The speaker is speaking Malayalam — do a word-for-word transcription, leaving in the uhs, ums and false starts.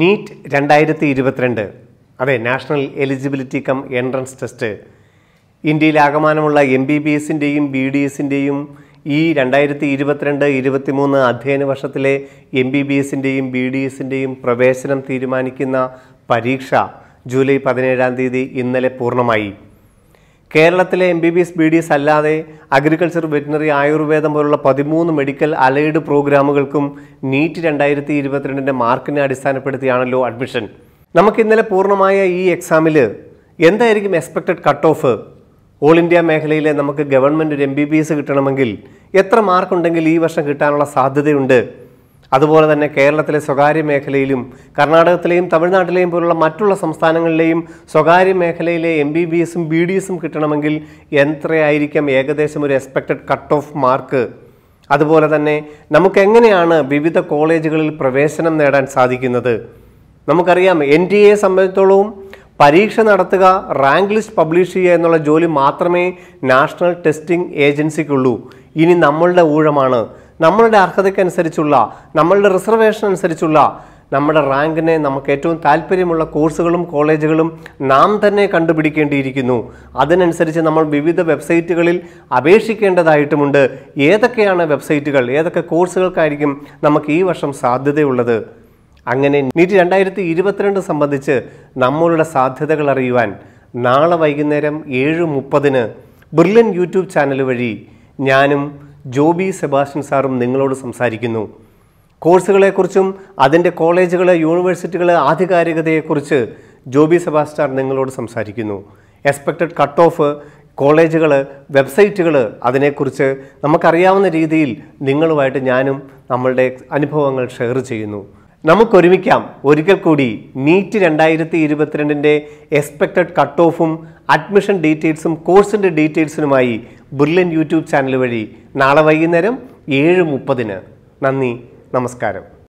NEET twenty twenty-two അതെ national eligibility cum entrance test ഇന്ത്യയിൽ ആഗമനമുള്ള M B B S ന്റെയും B D S ന്റെയും ഈ twenty twenty-two twenty-three അധ്യയന വർഷത്തിലെ M B B S ന്റെയും B D S ന്റെയും പ്രവേശനം തീരുമാനിക്കുന്ന പരീക്ഷ ജൂലൈ പതിനേഴാം തീയതി ഇന്നലെ പൂർണ്ണമായി കേരളത്തിലെ M B B S B D S അല്ലാതെ അഗ്രികൾച്ചർ വെറ്റിനറി ആയുർവേദം പോലുള്ള പതിമൂന്ന് മെഡിക്കൽ അലൈഡ് പ്രോഗ്രാമുകൾക്കും നീറ്റ് twenty twenty-two ന്റെ മാർക്കിനെ അടിസ്ഥാനപ്പെടുത്തിയാണല്ലോ അഡ്മിഷൻ. നമുക്ക് ഇന്നലെ പൂർണ്ണമായ ഈ എക്സാമിൽ എന്തായിരിക്കും expected cut off? All India മേഖലയിലെ നമുക്ക് ഗവൺമെന്റ് ഒരു M B B S കിട്ടണമെങ്കിൽ എത്ര മാർക്ക് ഉണ്ടെങ്കിൽ ഈ വർഷം കിട്ടാനുള്ള സാധ്യതയുണ്ട്? അതുപോലെ തന്നെ കേരളത്തിലെ സ്വകാര്യ മേഖലയിലും കർണാടകത്തിലെയും തമിഴ്നാട്ടിലെയും പോലുള്ള മറ്റുള്ള സംസ്ഥാനങ്ങളിലെയും സ്വകാര്യ മേഖലയിലെ M B B S ഉം B D S ഉം കിട്ടണമെങ്കിൽ എത്രയായിരിക്കും ഏകദേശം ഒരു എക്സ്പെക്റ്റഡ് കട്ട് ഓഫ് മാർക്ക്? അതുപോലെ തന്നെ നമുക്ക് എങ്ങനെയാണ് വിവിധ കോളേജുകളിൽ പ്രവേശനം നേടാൻ സാധിക്കുന്നത്? നമുക്കറിയാം N T A സംബന്ധിച്ചോളം പരീക്ഷ നടത്തുക, റാങ്ക് ലിസ്റ്റ് പബ്ലിഷ് ചെയ്യുക എന്നുള്ള ജോലി മാത്രമേ നാഷണൽ ടെസ്റ്റിംഗ് ഏജൻസിക്കുള്ളൂ. ഇനി നമ്മളുടെ ഊഴമാണ്. നമ്മളുടെ അർഹതയ്ക്കനുസരിച്ചുള്ള, നമ്മളുടെ റിസർവേഷൻ അനുസരിച്ചുള്ള, നമ്മുടെ റാങ്കിനെ നമുക്ക് ഏറ്റവും താൽപ്പര്യമുള്ള കോഴ്സുകളും കോളേജുകളും നാം തന്നെ കണ്ടുപിടിക്കേണ്ടിയിരിക്കുന്നു. അതിനനുസരിച്ച് നമ്മൾ വിവിധ വെബ്സൈറ്റുകളിൽ അപേക്ഷിക്കേണ്ടതായിട്ടുമുണ്ട്. ഏതൊക്കെയാണ് വെബ്സൈറ്റുകൾ, ഏതൊക്കെ കോഴ്സുകൾക്കായിരിക്കും നമുക്ക് ഈ വർഷം സാധ്യതയുള്ളത്? അങ്ങനെ നീറ്റ് രണ്ടായിരത്തി ഇരുപത്തിരണ്ട് സംബന്ധിച്ച് നമ്മളുടെ സാധ്യതകൾ അറിയുവാൻ നാളെ വൈകുന്നേരം ഏഴ് മുപ്പതിന് ബ്രില്യൻ യൂട്യൂബ് ചാനൽ വഴി ഞാനും ജോബി സെബാസ്റ്റ്യൻ സാറും നിങ്ങളോട് സംസാരിക്കുന്നു. കോഴ്സുകളെക്കുറിച്ചും അതിൻ്റെ കോളേജുകളെ, യൂണിവേഴ്സിറ്റികളെ, ആധികാരികതയെക്കുറിച്ച് ജോബി സെബാസ്റ്റ്യൻ സാർ നിങ്ങളോട് സംസാരിക്കുന്നു. എക്സ്പെക്റ്റഡ് കട്ട് ഓഫ്, കോളേജുകൾ, വെബ്സൈറ്റുകൾ, അതിനെക്കുറിച്ച് നമുക്കറിയാവുന്ന രീതിയിൽ നിങ്ങളുമായിട്ട് ഞാനും നമ്മളുടെ അനുഭവങ്ങൾ ഷെയർ ചെയ്യുന്നു. നമുക്കൊരുമിക്കാം. ഒരിക്കൽ കൂടി നീറ്റ് രണ്ടായിരത്തി ഇരുപത്തിരണ്ടിൻ്റെ എക്സ്പെക്റ്റഡ് കട്ട് ഓഫും അഡ്മിഷൻ ഡീറ്റെയിൽസും കോഴ്സിൻ്റെ ഡീറ്റെയിൽസിനുമായി ബ്രില്യൻ യൂട്യൂബ് ചാനൽ വഴി നാളെ വൈകുന്നേരം ഏഴ് മുപ്പതിന്. നന്ദി, നമസ്കാരം.